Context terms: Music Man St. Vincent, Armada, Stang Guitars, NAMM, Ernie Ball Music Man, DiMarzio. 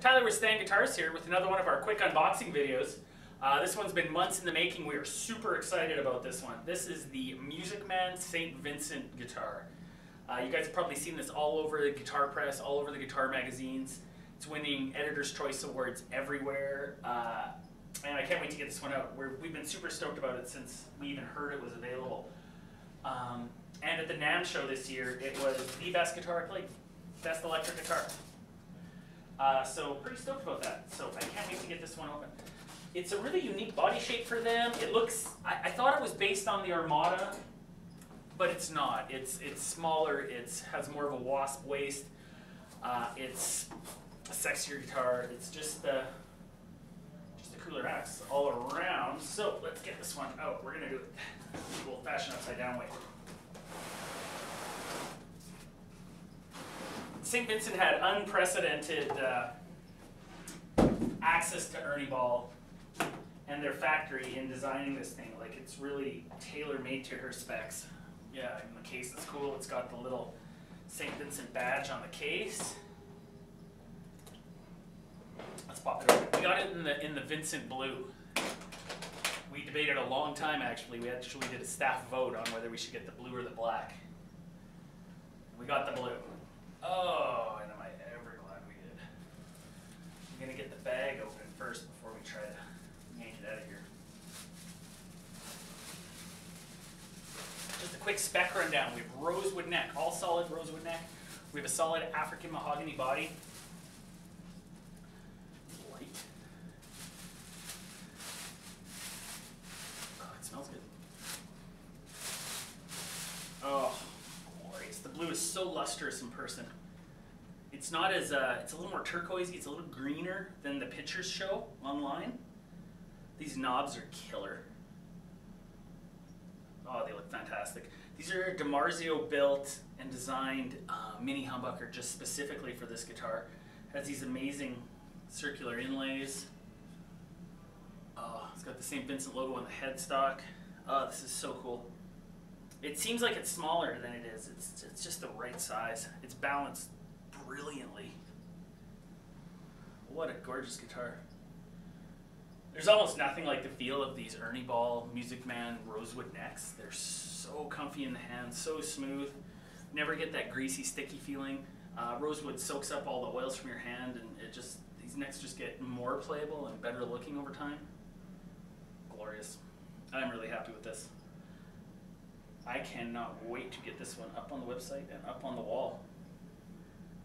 there. Tyler with Stang Guitars here with another one of our quick unboxing videos. This one's been months in the making. We are super excited about this one. This is the Music Man St. Vincent guitar. You guys have probably seen this all over the guitar press, all over the guitar magazines. It's winning Editor's Choice Awards everywhere. And I can't wait to get this one out. We've been super stoked about it since we even heard it was available. And at the NAMM show this year, it was the best guitar I played. Best electric guitar. So pretty stoked about that. So I can't wait to get this one open. It's a really unique body shape for them. It looks, I thought it was based on the Armada, but it's not. It's smaller, it has more of a wasp waist. It's a sexier guitar. It's just a cooler axe all around. So let's get this one out. We're gonna do it the old fashioned upside down way. St. Vincent had unprecedented access to Ernie Ball and their factory in designing this thing. Like, it's really tailor-made to her specs. Yeah, and the case is cool. It's got the little St. Vincent badge on the case. Let's pop it open. We got it in the Vincent blue. We debated a long time, actually. We actually did a staff vote on whether we should get the blue or the black. We got the blue. Oh, and am I ever glad we did. I'm going to get the bag open first before we try to yank it out of here. Just a quick spec rundown. We have rosewood neck, all solid rosewood neck. We have a solid African mahogany body. Light. Oh, it smells good. Oh. The blue is so lustrous in person. It's not as, it's a little more turquoisey, it's a little greener than the pictures show online. These knobs are killer. Oh, they look fantastic. These are DiMarzio built and designed mini humbucker just specifically for this guitar. It has these amazing circular inlays. Oh, it's got the St. Vincent logo on the headstock. Oh, this is so cool. It seems like it's smaller than it is. It's just the right size. It's balanced brilliantly. What a gorgeous guitar. There's almost nothing like the feel of these Ernie Ball Music Man rosewood necks. They're so comfy in the hand, so smooth. Never get that greasy, sticky feeling. Rosewood soaks up all the oils from your hand, and these necks just get more playable and better looking over time. Glorious. I'm really happy with this. I cannot wait to get this one up on the website and up on the wall.